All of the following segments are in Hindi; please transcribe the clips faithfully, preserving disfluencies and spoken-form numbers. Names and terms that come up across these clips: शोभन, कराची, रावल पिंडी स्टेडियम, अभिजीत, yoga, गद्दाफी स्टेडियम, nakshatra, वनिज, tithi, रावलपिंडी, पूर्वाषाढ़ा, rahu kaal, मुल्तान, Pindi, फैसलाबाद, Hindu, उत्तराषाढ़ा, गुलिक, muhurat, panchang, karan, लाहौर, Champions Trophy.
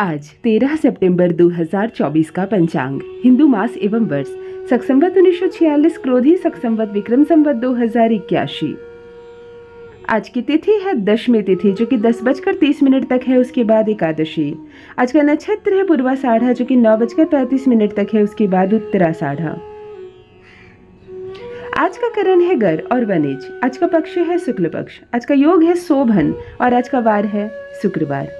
आज तेरह सितंबर दो हज़ार चौबीस का पंचांग हिंदू मास एवं वर्ष सक्संवत उन्नीस सौ छियालीस क्रोधी सक्संवत विक्रम संवत दो हज़ार इक्यासी। आज की तिथि है दशमी तिथि जो कि दस बजकर तीस मिनट तक है, उसके बाद एकादशी। आज का नक्षत्र है पूर्वाषाढ़ा जो कि नौ बजकर पैंतीस मिनट तक है, उसके बाद उत्तराषाढ़ा। आज का करण है गर और वनिज। आज का पक्ष है शुक्ल पक्ष। आज का योग है शोभन और आज का वार है शुक्रवार।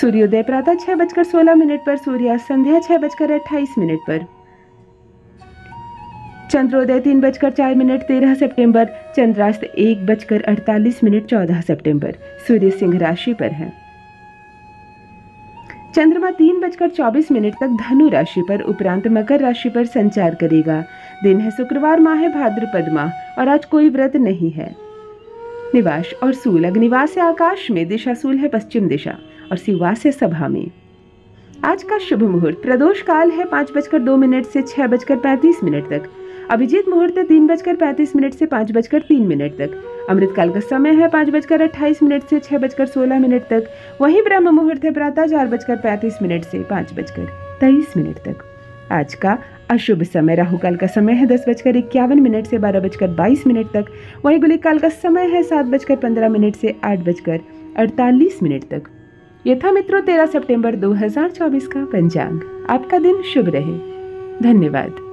सूर्योदय प्रातः छह बजकर सोलह मिनट पर, सूर्यास्त संध्या छह बजकर अट्ठाईस मिनट पर। चंद्रोदय तीन बजकर चार मिनट तेरह सितंबर, चंद्रास्त एक बजकर अड़तालीस मिनट चौदह सितंबर। सूर्य सिंह राशि पर है, चंद्रमा तीन बजकर चौबीस मिनट तक धनु राशि पर उपरांत मकर राशि पर संचार करेगा। दिन है शुक्रवार, माह है भाद्रपद माह और आज कोई व्रत नहीं है। निवास और सूल, अग्निवास है आकाश में, दिशा सूल है पश्चिम दिशा और शिवास है सभा में। आज का शुभ मुहूर्त प्रदोष काल है पाँच बजकर दो मिनट से छह बजकर पैंतीस मिनट तक। अभिजीत मुहूर्त तीन बजकर पैंतीस मिनट से पाँच बजकर तीन मिनट तक। अमृतकाल का समय है पाँच बजकर अट्ठाईस मिनट से छह बजकर सोलह मिनट तक। वहीं ब्रह्म मुहूर्त है प्रातः चार बजकर पैंतीस मिनट से पाँच बजकर तेईस मिनट तक। आज का अशुभ समय राहु काल का समय है दस बजकर इक्यावन मिनट से बारह बजकर बाईस मिनट तक। वहीं गुलिक काल का समय है सात बजकर पंद्रह मिनट से आठ बजकर अड़तालीस मिनट तक। ये था मित्रों तेरह सितंबर दो हज़ार चौबीस का पंचांग। आपका दिन शुभ रहे, धन्यवाद।